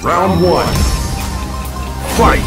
Round one. Fight!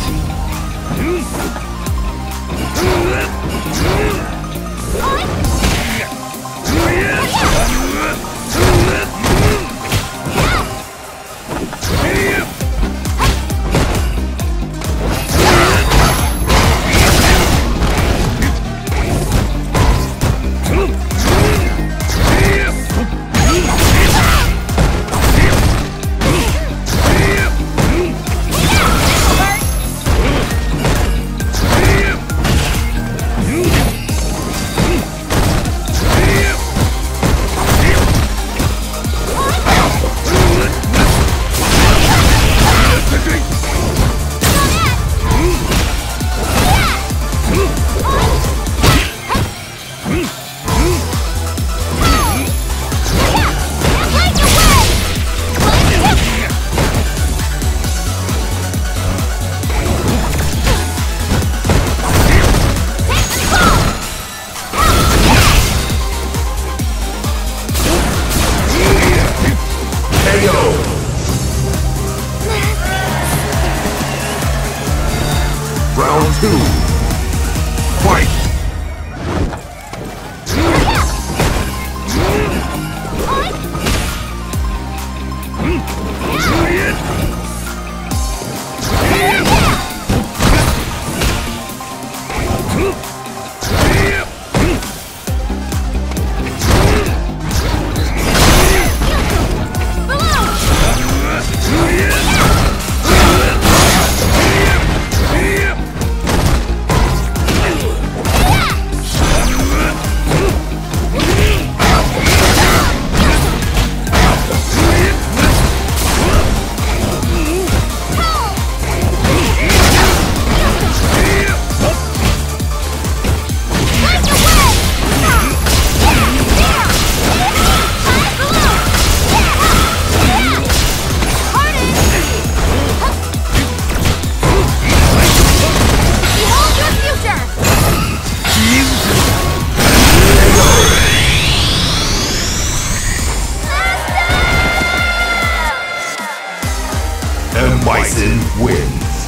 Bison wins.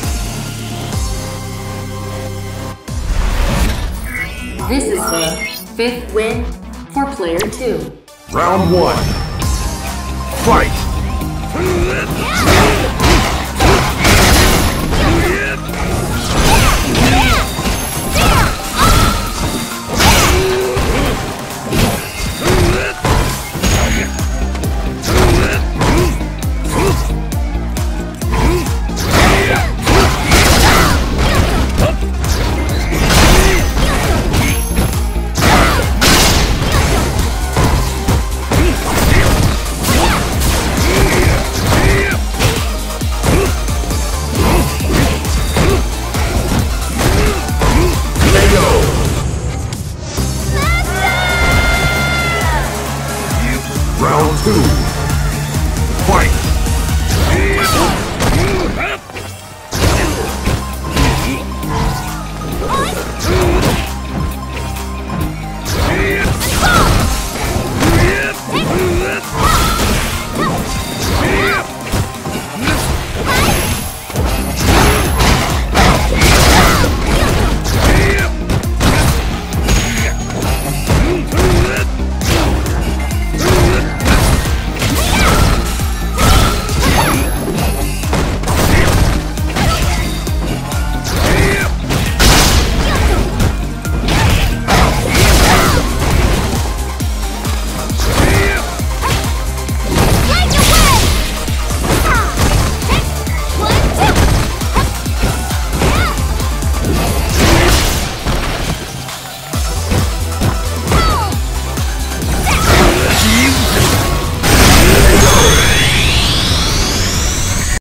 This is the fifth win for player 2. Round 1. Fight!